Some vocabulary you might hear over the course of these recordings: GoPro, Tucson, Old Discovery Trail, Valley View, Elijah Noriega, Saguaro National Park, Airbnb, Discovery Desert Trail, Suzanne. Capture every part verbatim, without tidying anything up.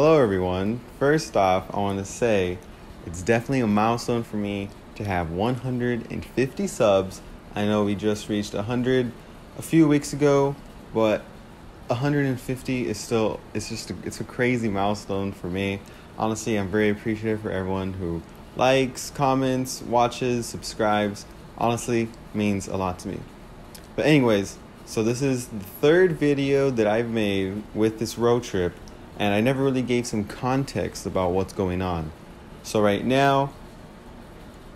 Hello everyone. First off, I want to say it's definitely a milestone for me to have one hundred fifty subs. I know we just reached one hundred a few weeks ago, but one hundred fifty is still, it's just, a, it's a crazy milestone for me. Honestly, I'm very appreciative for everyone who likes, comments, watches, subscribes. Honestly, means a lot to me. But anyways, so this is the third video that I've made with this road trip, and I never really gave some context about what's going on. So right now,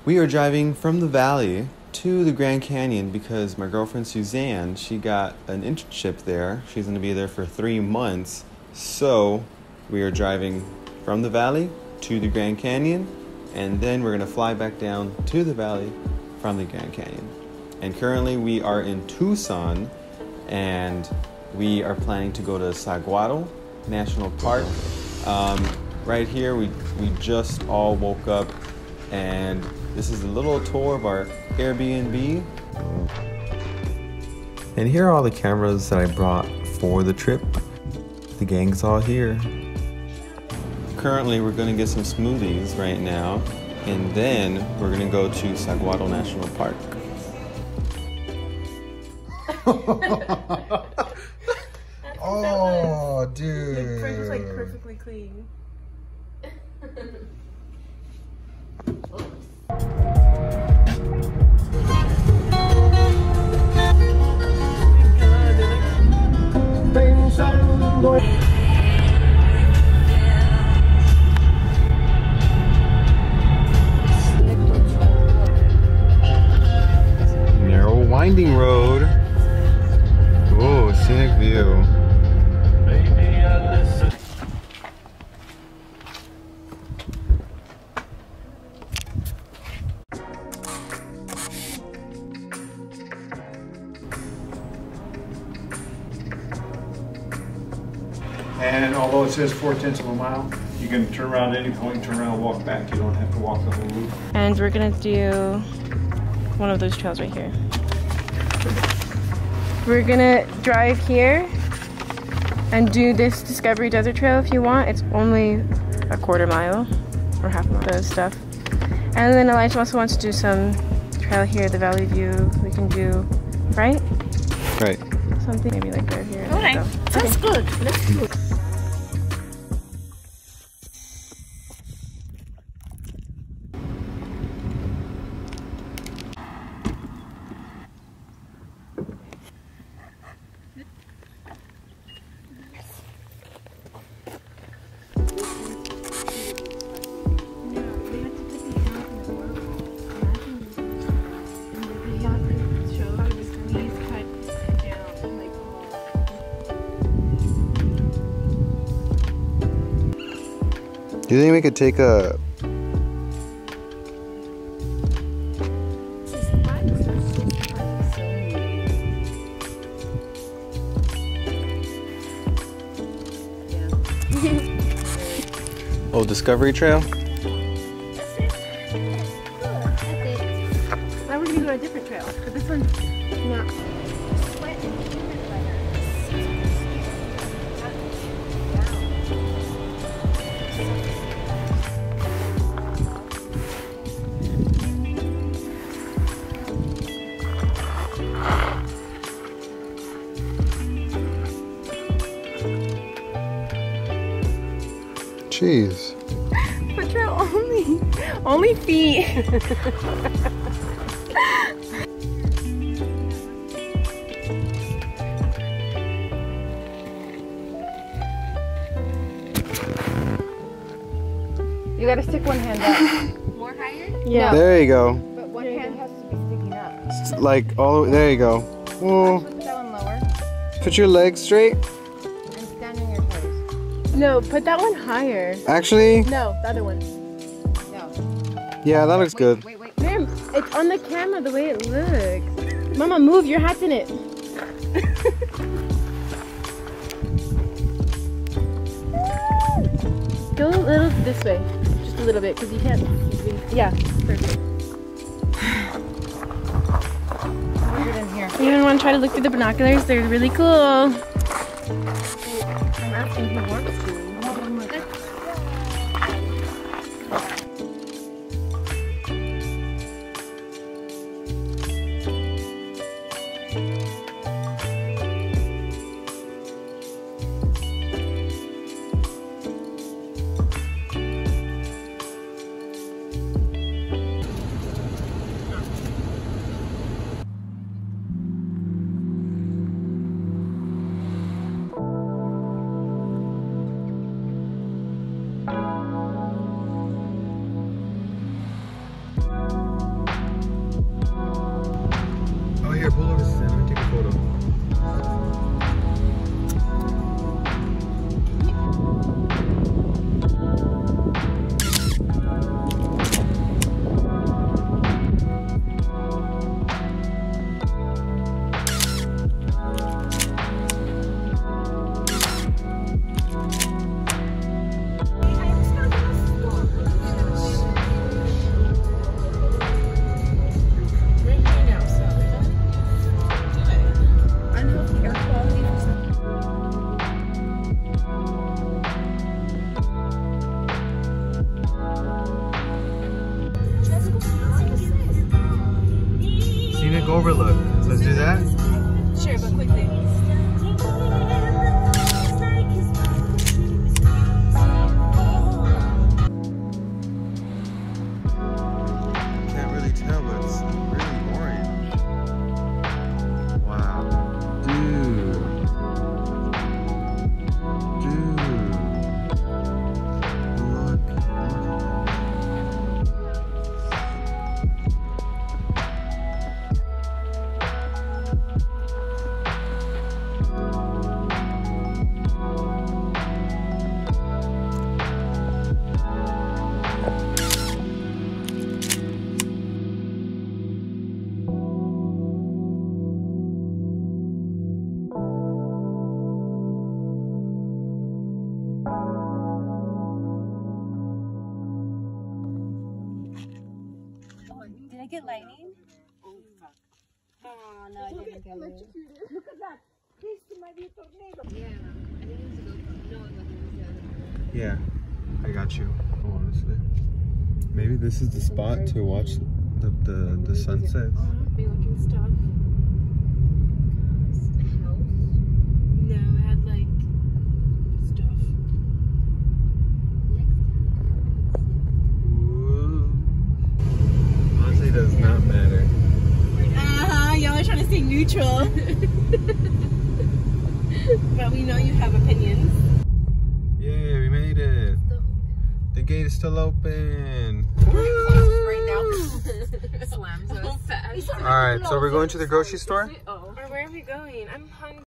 we are driving from the valley to the Grand Canyon because my girlfriend Suzanne, she got an internship there. She's gonna be there for three months. So we are driving from the valley to the Grand Canyon, and then we're gonna fly back down to the valley from the Grand Canyon. And currently we are in Tucson, and we are planning to go to Saguaro National Park. Um, right here, we, we just all woke up, and this is a little tour of our Airbnb. And here are all the cameras that I brought for the trip. The gang's all here. Currently, we're gonna get some smoothies right now, and then we're gonna go to Saguaro National Park. Oh, dude. The fridge is like perfectly clean. Narrow winding road. Oh, scenic view. And although it says four tenths of a mile, you can turn around at any point, turn around, walk back. You don't have to walk the whole route. And we're gonna do one of those trails right here. We're gonna drive here and do this Discovery Desert Trail if you want. It's only a quarter mile or half a mile, those stuff. And then Elijah also wants to do some trail here, the Valley View. We can do, right? Right. Something maybe like right here. All right, that's good. Let's do it. Do you think we could take a... Old Discovery Trail? That's it. I was going to go a different trail, but this one's not. Jeez. Patrol only, only feet. You gotta stick one hand up. More higher? Yeah. No. There you go. But one hand has to be sticking up. Like all, there you go. Oh. Put that one lower. Put your legs straight. No, put that one higher. Actually? No, the other one. No. Yeah, that looks wait, good. Wait, wait, wait. Ma'am, it's on the camera the way it looks. Mama, move. Your hat's in it. Go a little this way. Just a little bit, because you can't. Yeah, perfect. Weird in here. You even want to try to look through the binoculars? They're really cool. I'm asking who wants to. overlook. Let's do that? Sure, but quickly. Can't really tell, but it's really orange. Wow. Dude. Get lightning? Oh, fuck. Oh, no, I didn't get lightning. Look at that. This might be a tornado. Yeah, I think it was a GoPro. No, it wasn't. Yeah, I got you. Honestly. Maybe this is the spot to watch the, the, the sunset. Oh, be looking stuff. Does not matter. Uh-huh, y'all are trying to stay neutral. But we know you have opinions. Yeah, we made it. The gate is still open. Right now. Slam, so it's fast. All right, so we're going to the grocery store? Or where are we going? I'm hungry.